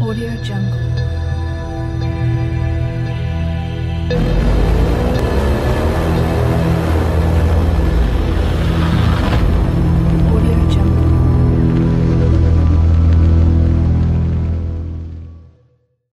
AudioJungle.